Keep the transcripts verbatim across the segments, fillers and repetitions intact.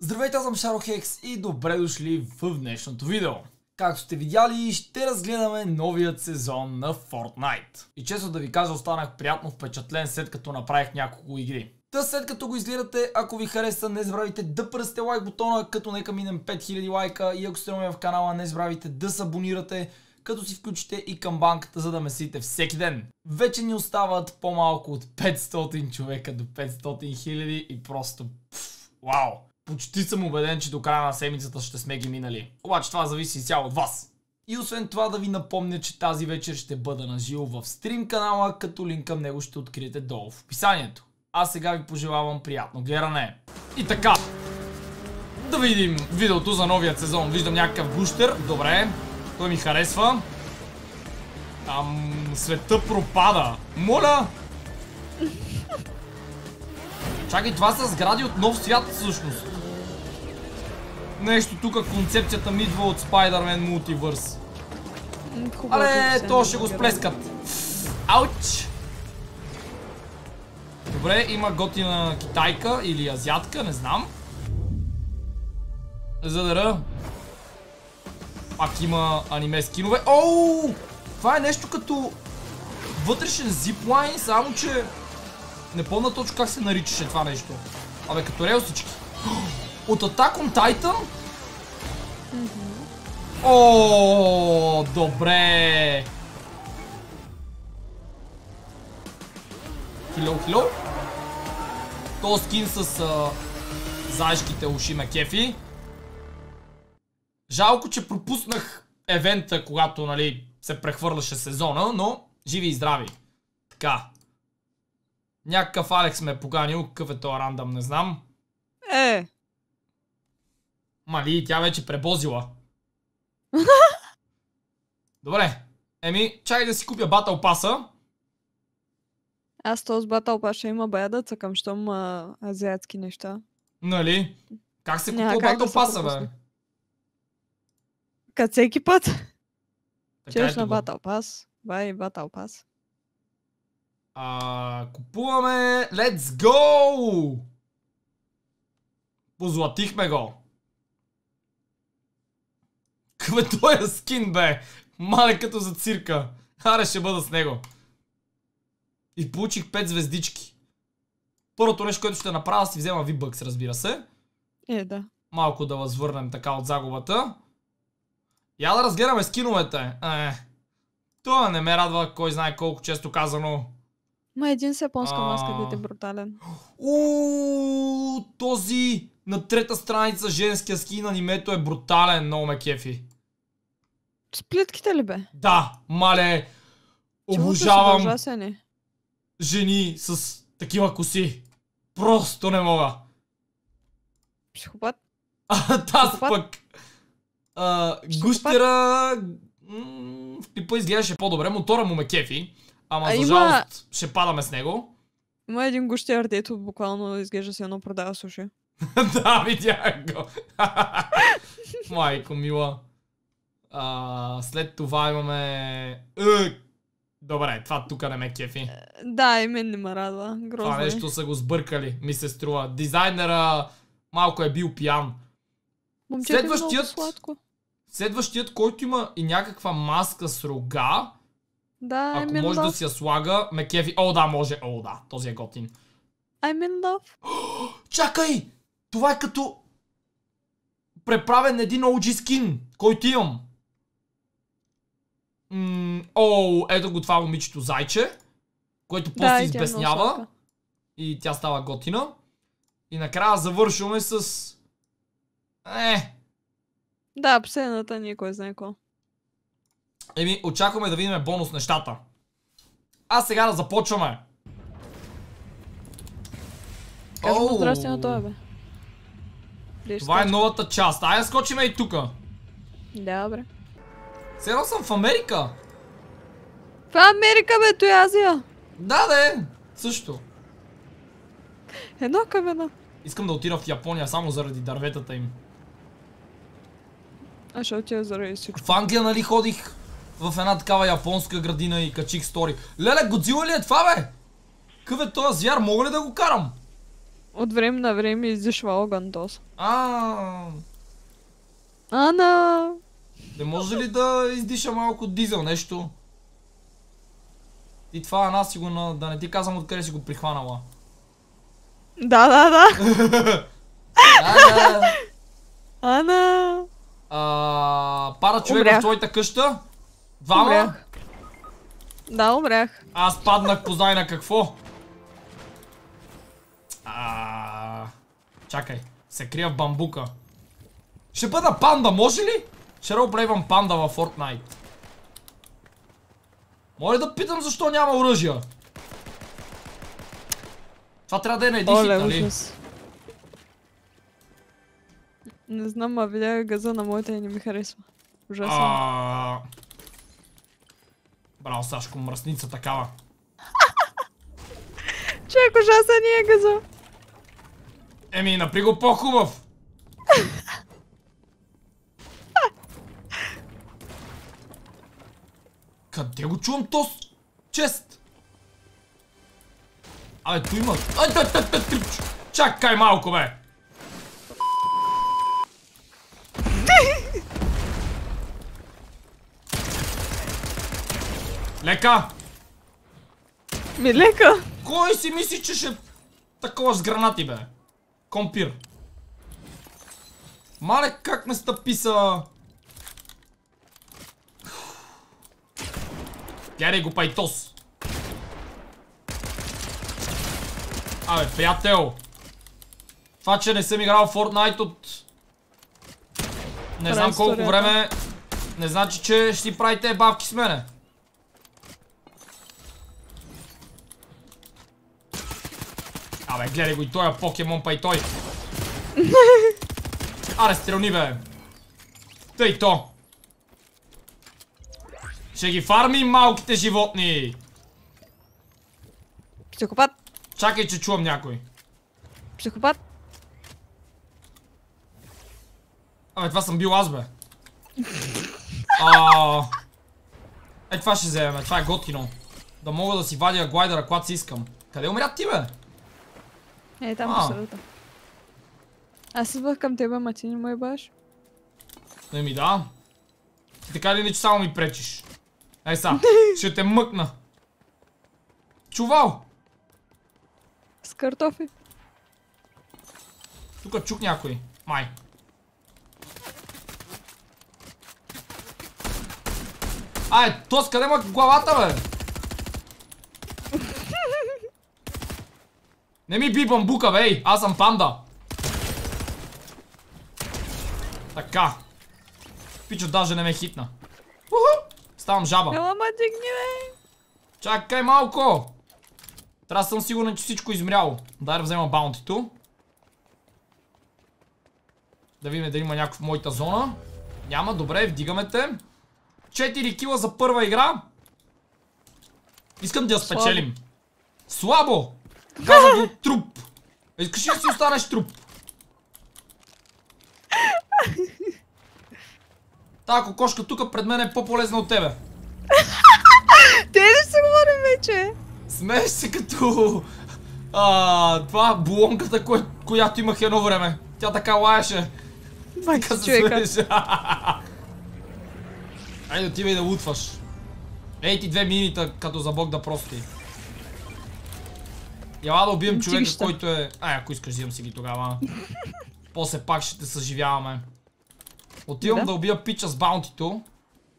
Здравейте, аз съм ShadowHex и добре дошли в днешното видео. Както сте видяли, ще разгледаме новият сезон на Fortnite. И честно да ви кажа, останах приятно впечатлен след като направих няколко игри. Та след като го изгледате, ако ви хареса, не забравяйте да пръсте лайк бутона, като нека минем пет хиляди лайка, и ако сте нови в канала, не забравяйте да се абонирате, като си включите и камбанката, за да ме следите всеки ден. Вече ни остават по-малко от петстотин човека до петстотин хиляди и просто пфф, вау! Почти съм убеден, че до края на седмицата ще сме ги минали. Обаче това зависи изцяло от вас. И освен това да ви напомня, че тази вечер ще бъда на живо в стрим канала, като линк към него ще откриете долу в описанието. А сега ви пожелавам приятно гледане. И така, да видим видеото за новият сезон. Виждам някакъв бущер, добре. Той ми харесва. Ам, света пропада. Моля! Чакай, това са сгради от нов свят всъщност. Нещо тук, концепцията ми идва от Spider-Man Multiverse. Але, то ще го сплескат. Ауч! Добре, има готина китайка или азиатка, не знам. Задъра. Пак има аниме скинове. Оу! Това е нещо като вътрешен зиплайн, само че не помня точно как се наричаше това нещо. Абе, като релсички. От Attack on Titan? О, добре! Хило, хило. То скин с а, заешките уши на кефи. Жалко, че пропуснах евента, когато, нали, се прехвърляше сезона, но живи и здрави. Така. Някакъв Алекс ме е поганил, какъв е тоя рандъм, не знам. Е. Мали, тя вече пребозила. Добре. Еми, чакай да си купя Battle Pass-а. Аз този Battle Pass ще има бая да цъкам, щом а, азиатски неща. Нали? Как се купува Battle Pass-а, да бе? Като всеки път. Чеш на Battle Pass. Бай, Battle Pass. А, купуваме. Let's go! Позлатихме го. Какъв е той скин, бе? Мале като за цирка. Аре, ще бъда с него. И получих пет звездички. Първото нещо, което ще направя, си взема V-букс, разбира се. Е, да. Малко да възвърнем така от загубата. Я да разгледаме скиновете. Е, това не ме радва, кой знае колко често казано. Ма един с японска а... маска, дете брутален. Ууу, този на трета страница женския скин анимето е брутален, много ме кефи. С плитките ли бе? Да, мале, обожавам жени с такива коси. Просто не мога. Психопат? А, таз пък. Uh, гущера mm, в клипа изглеждаше по-добре, мотора му ме кефи, ама а за жалост има... ще падаме с него. Има един гущер, дето буквално изглежда се едно продава суши. Да, видях го. Майко мила. Uh, след това имаме... Uh, добре, това тук не ме кефи. Uh, да, и мен не ме радва. Грозно. Това нещо са го сбъркали, ми се струва. Дизайнера малко е бил пиян. Момчета, следващият... Е следващият, който има и някаква маска с рога, да, ако I'm може да си я слага, ме кефи. О, да, може. О, да, този е готин. I'm in love. Чакай! Това е като преправен един О Джи скин, който имам. М О, ето го това момичето зайче, което после да, избеснява. И, и тя става готина. И накрая завършваме с... Е. Да, последната никой знае какво. Еми, очакваме да видим бонус нещата. А сега да започваме. Кажем му здрасти на това, бе. Лиш, това скачам. Е новата част. Айде скочиме и тука. Добре. Сега съм в Америка. В Америка, бе, той Азия. Да, да е. Също. Едно към едно. Искам да отида в Япония само заради дърветата им. А ще отида заради всичко. В Англия, нали, ходих в една такава японска градина и качих стори. Леле, Годзила ли е това, бе? Къв е този звяр, мога ли да го карам? От време на време издишва огън този. Ааа! Ана! Не може ли да издиша малко дизел нещо? И това Ана си го... Да не ти казвам откъде си го прихванала. Да, да, да. Ана! Ана! Ааа... Пара човека в твоята къща? Двама? Умрях. Да, умрях. Аз паднах, познай на какво? Ааа... Чакай, се крия в бамбука. Ще бъда панда, може ли? Ще ролплейвам панда във Fortnite. Може да питам защо няма оръжия? Това трябва да е на един хит, нали? Не знам, а видях газа на моята и не ми харесва. Ужасно. Ааа... Браво, Сашко, мръсница такава. Човек, ужасен е газа. Еми, напри го по-хубав. Къде го чувам този чест? Абе, ту има... Ай, да, да, да, трипчо! Чакай малко, бе! Лека! Ми лека! Кой си мисли, че ще такова с гранати, бе? Компир. Мале, как ме стъпи са... Яри го, пайтос! Абе, приятел! Това, че не съм играл в Fortnite от... Не знам колко време... Не значи, че ще си правите бавки с мене. Абе, гледай го и той, покемон, па и той. Аре, стрелни, бе. Тъй то. Ще ги фармим малките животни. Психопат. Чакай, че чувам някой. Психопат. Абе, това съм бил аз, бе. Ааа. Е, това ще вземем, това е готино. Да мога да си вадя глайдера, когато си искам. Къде умрят ти, бе? Е, там по средата. Аз идвах към тебе, ма ти не ме баш. Не ми да. Ти така ли не, че само ми пречиш? Ей са, ще те мъкна. Чувал! С картофи. Тука чук някой. Май. Ай, тос, къде мък главата, бе? Не ми би бамбука, бе, аз съм панда. Така. Пичо даже не ме хитна. Уху! Ставам жаба. Ела ма дигни, бе. Чакай малко. Трябва да съм сигурен, че всичко измряло. Дай да взема баунтито. Да видим дали има някой в моята зона. Няма, добре, вдигаме те. четири кила за първа игра. Искам да я спечелим. Слабо! Каза го труп. Искаш ли да си останеш труп? Тая кокошка тука пред мен е по-полезна от тебе. Те ли се говорим вече? Смееш се като... А, това булонката, кое, която имах едно време. Тя така лаеше. Така се смееше. Айде отивай да лутваш. Ей ти две минита като за бог да прости. Яла да убием човека, който е... Ай, ако искаш, взимам си ги тогава. После пак ще те съживяваме. Отивам да, да убия пича с баунтито.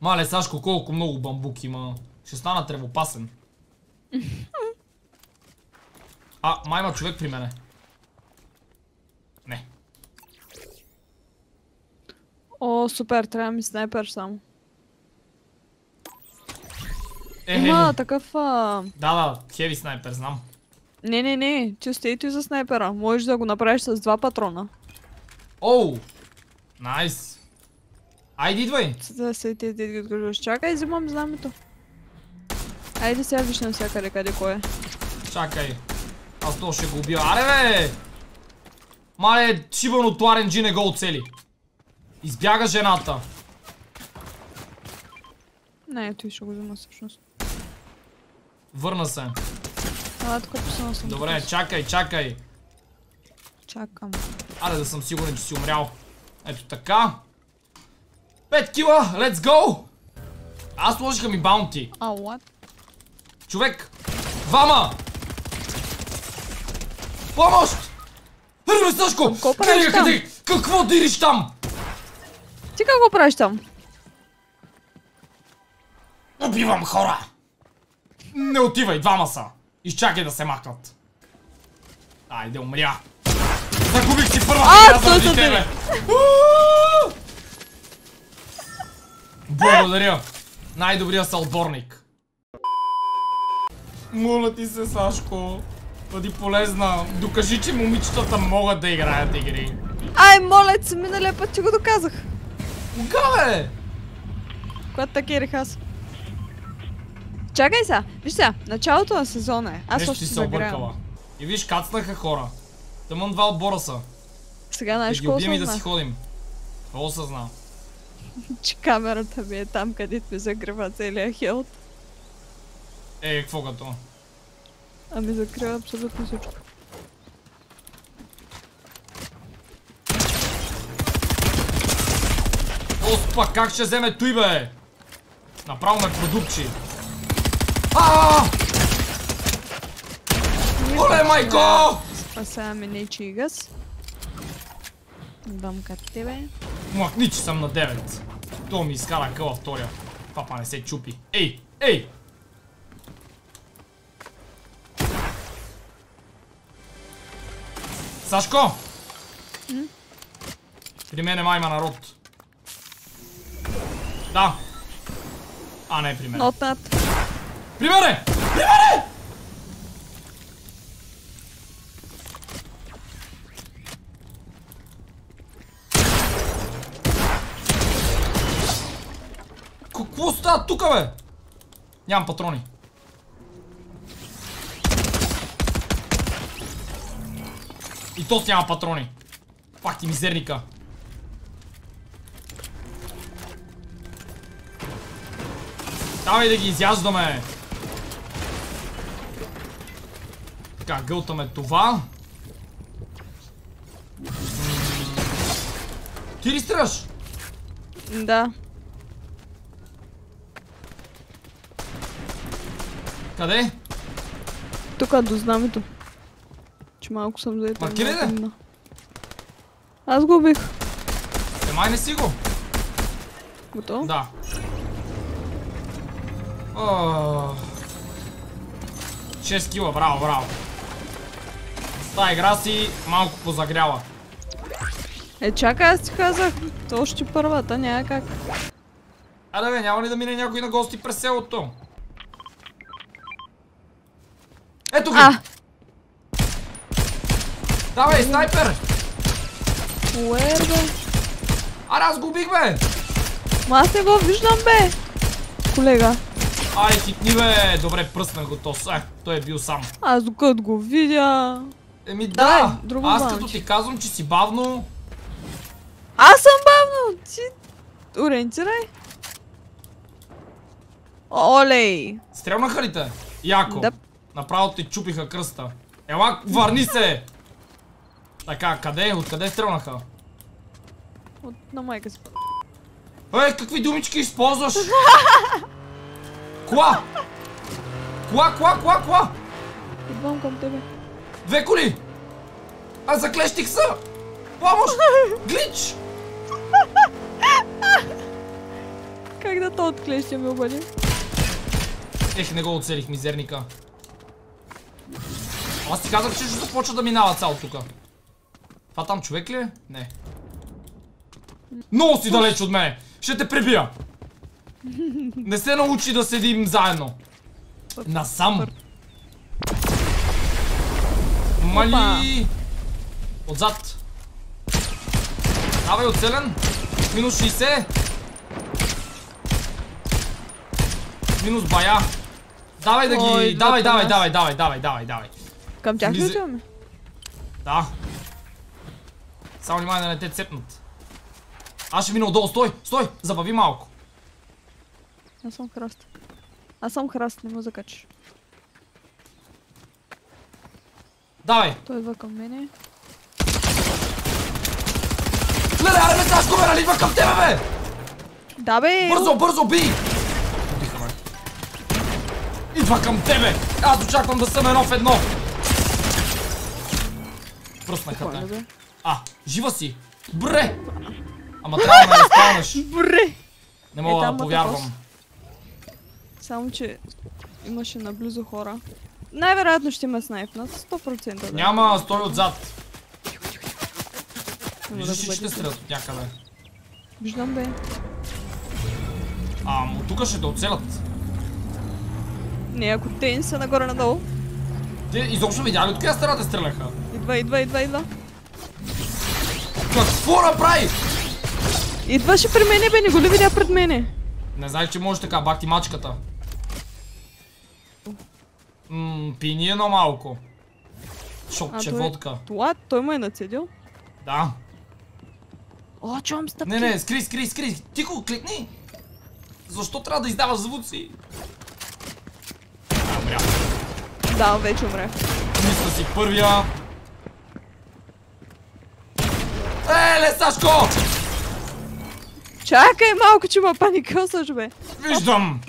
Мале, Сашко, колко много бамбук има. Ще стана тревопасен. А, май има човек при мене. Не. О, супер, трябва ми снайпер само. Е, има такъв... А... Да, да, хеви снайпер, знам. Не, не, не, честито и за снайпера. Можеш да го направиш с два патрона. Оу! Найс! Айди, идвай! Да, се ти ти ги отгръжваш. Чакай, взимам знамето. Айде сега виж на всякъде къде кой е. Чакай. Аз то ще го убия. Аре, бе! Мале, шибан от ар ен джи не го оцели. Избяга жената. Не, ето и ще го взема всъщност. Върна се. Добре, чакай, чакай. чакам. Аде да съм сигурен, че си умрял. Ето така. Пет кила, let's go! Аз сложиха ми баунти. А, oh, what? Човек! Двама! Помощ! Ръве, Сашко! Къде, какво дириш там? Ти какво правиш там? Убивам хора! Не отивай, двама са! Изчакай да се махнат! Айде, умря! Загубих си първа хора заради тебе! Благодаря! Най-добрия съотборник! Моля ти се, Сашко! Бъди полезна! Докажи, че момичетата могат да играят игри! Ай, молец! Миналия път ти го доказах! Кога, бе? Когато такирих аз. Чакай сега, виж сега, началото на сезона е. Аз още се объркала. И виж, кацнаха хора. Тъмън два отбора са. Сега знаеш какво осъзна? Да ги убием и да си ходим. Какво осъзна? Че камерата ми е там, където ми закрива целия хелт. Е, какво като? Ами закрива абсолютно всичко. Оспа, как ще вземе той, бе? Направо ме продукчи. Ааа! Оле, майко! Спасяваме нечи и гъс. Дам като тебе. Млъкни, че съм на девет. То ми изкара къла втория. Папа не се чупи. Ей! Ей! Сашко! М? При мен е майма народ. Да. А, не, при мен. При мене! При мене! Какво става тука, бе? Нямам патрони. И то си няма патрони. Пак ти мизерника. Давай да ги изяждаме. Така, гълтаме това. Ти ли стрелаш? Да. Къде? Тука, до знамето. Че малко съм заета. Маркири де? Аз го убих. Е, май не си го. Готов? Да. Оооо... шест кила, браво, браво. Та игра си малко позагряла. Е, чакай, аз ти казах, то още първата, няма как. Аде бе, няма ли да мине някой на гости през селото? Ето го! Давай, снайпер! Уер, бе? Аре, аз го убих, бе! Ма аз не го виждам, бе! Колега. Ай, хитни, бе! Добре, пръснах го тос. Ах, той е бил сам. Аз докато го видя... Еми да! Дай, аз като ти казвам, че си бавно... Аз съм бавно! Ти... ориентирай. Олей! Стрелнаха ли те? Яко. Да. Направо те чупиха кръста. Ела, върни се! Така, къде? Откъде стрелнаха? От... на майка си. Ей, какви думички използваш? Кола! Кола, кола, кола, кола! Идвам към тебе. Две коли! Аз заклещих са! Помощ! Глич! Как да то отклещя ми обади? Ех, не го оцелих, мизерника. Аз ти казах, че ще започва да минава цял тука. Това там човек ли е? Не. Много си далеч от мене! Ще те прибия! Не се научи да седим заедно. Насам. Мали. Отзад. Давай, оцелен. Минус шейсет. Минус бая. Давай да ги... Давай, давай, давай, давай, давай, давай, давай. Към тях ли отиваме? Да. Само внимание да не те цепнат. Аз ще мина отдолу. Стой, стой. Забави малко. Аз съм храст. Аз съм храст, не му закачиш. Давай! Той идва към мене. Разгове, наливва към тебе, бе! Да, бе! Бързо, бързо, бий! Убиха ме. Идва към тебе! Аз очаквам да съм едно в едно! Пръснахата. А, жива си! Бре! Ама трябва да ме разпълнеш. Бре! Не мога да повярвам. Само, че имаше наблизо хора. Най-вероятно ще ме снайпнат, сто процента. Няма, стой отзад. Виждаш ли, че те стрелят от някъде? Виждам, бе. А, от тук ще те оцелят. Не, ако те не са нагоре-надолу. Те изобщо видя ли от коя страна те стреляха? Идва, идва, идва, идва. Какво направи? Идваше при мене, бе, не го ли видя пред мене? Не знаеш, че можеш така, бахти мачката. Ммм, пини едно малко. Шопче водка. Това, той ме е нацедил? Да. О, чувам стъпки. Не, не, скри, скри, скри. Тихо, кликни. Защо трябва да издаваш звуци? А, умря. Да, вече умря. Мисля си първия. Еле, Сашко! Чакай малко, че ма паникосаш, бе. Виждам.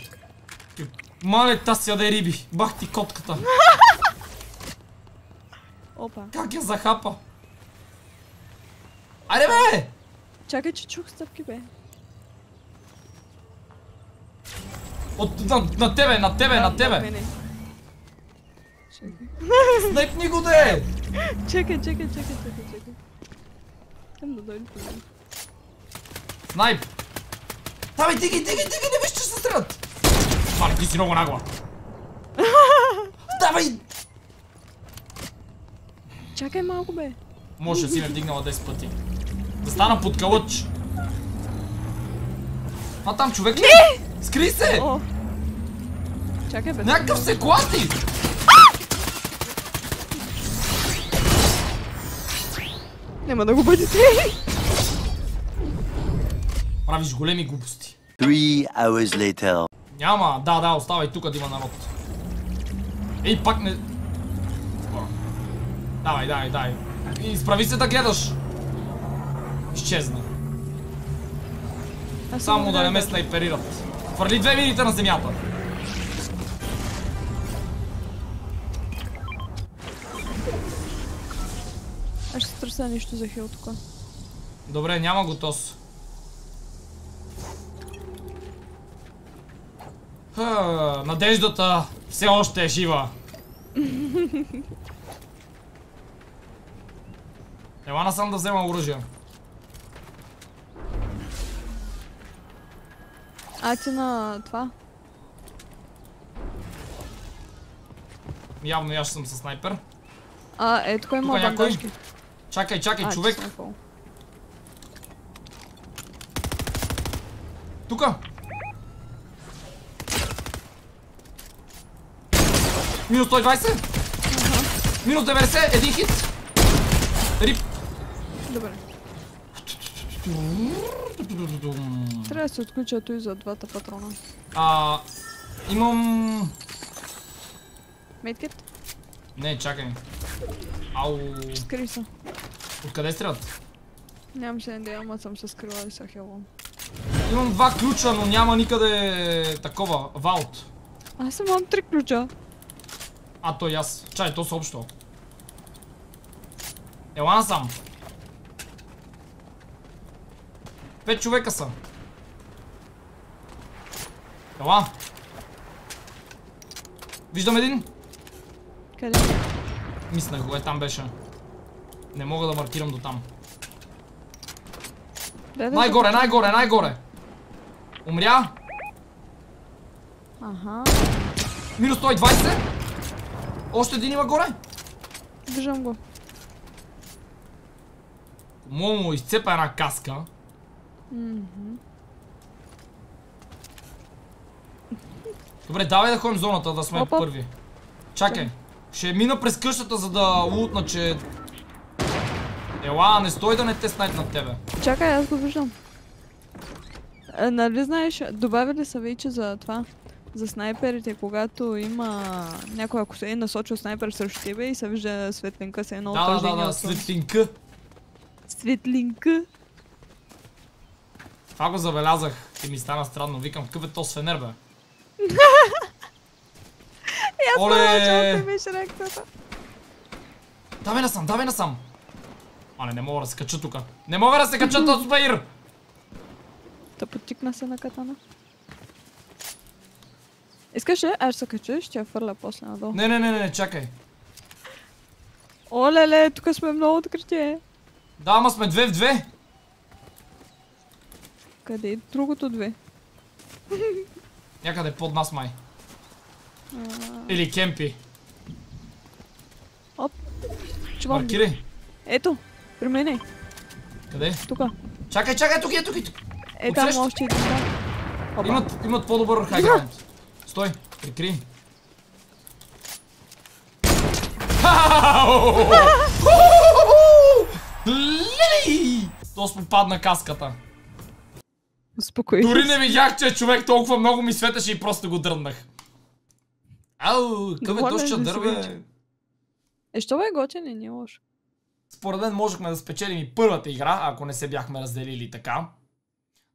Мале, тази яде риби. Бах ти котката. Опа. Как я захапа? Аре, бе! Чакай, че чух стъпки, бе. От, на, на тебе, на тебе, а, на тебе! Снайпни го, де! Чакай, чакай, чакай, чакай, чакай. Там да дойде. Снайп! Абе, диги, диги, диги, не виж, че се стрелят! Мале, ти си много нагла! Давай! Чакай малко, бе. Може да си ме вдигнала десет пъти. Да стана под калъч. А там човек ли? Не! Скри се! О, чакай, бе. Някакъв се клати! Няма да го бъдете! Правиш големи глупости. три hours later. Няма, да, да, оставай тук да има народ. Ей, пак не... Давай, давай, давай. Изправи се да гледаш. Изчезна. Само да не ме снайперират. Хвърли две мините на земята. Аз ще търся нещо за хил тук. Добре, няма го тос. Ха, надеждата все още е жива. Ела насам да взема оръжие. А ти на това? Явно я ще съм със снайпер. А, ето кой има бандажки. Чакай, чакай, а, човек. Тука! Минус сто и двайсет! Uh-huh. Минус деветдесет, един хит! Рип! Добре. Трябва да се отключа той за двата патрона. А, имам... Медкет? Не, чакай. Ау... Скри се. Откъде стрелят? Нямам се идея, ама съм се скрила и са хелвам. Имам два ключа, но няма никъде такова. Валт. Аз имам три ключа. А, той аз. Чай, то са общо. Ела насам. Пет човека са. Ела. Виждам един. Къде? Мислех го, е там беше. Не мога да маркирам до там. Най-горе, най-горе, най-горе. Умря. Аха. Минус сто и двайсет. Още един има горе. Виждам го. Момо изцепа една каска. Mm-hmm. Добре, давай да ходим в зоната, да сме Опа. първи. Чакай, ще мина през къщата, за да лутна, че... Ела, не стой да не те снайпнат тебе. Чакай, аз го виждам. А, нали знаеш, добавили са вече за това, за снайперите, когато има някой, ако се е насочил снайпер срещу тебе и се вижда светлинка, се едно отражение. Да, да, да, да, светлинка. Светлинка. Това го забелязах и ми стана странно. Викам, какъв е то свенер, бе? Оле! Давай насам, давай насам! А не, не мога да се кача тука. Не мога да се кача този баир! Да подтикна се на катана. Искаш ли? Аз ще се кача, ще я фърля после надолу. Не, не, не, не, чакай. Оле-ле, тук сме много открити. Да, ама сме две в две. Къде е другото две? Някъде под нас май. А... Или кемпи. Оп. Чувам. Маркири. Ето, при мен е. Къде? Тука. Чакай, чакай, тук е, тук е. Е, там още един. Имат, имат по-добър хайграунд. Стой, прикри. Лили! То се попадна каската. Успокои. Дори не видях, че човек толкова много ми светеше и просто го дръннах. Ау, къв е доща дърбе. Е, що бе готин и не е лошо. Според мен можехме да спечелим и първата игра, ако не се бяхме разделили така.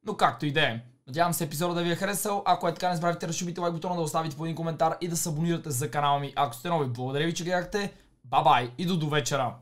Но както и да е. Надявам се епизода да ви е харесал. Ако е така, не забравяйте да разшибите лайк бутона, да оставите по един коментар и да се абонирате за канала ми, ако сте нови. Благодаря ви, че гледахте. Бай-бай и до довечера.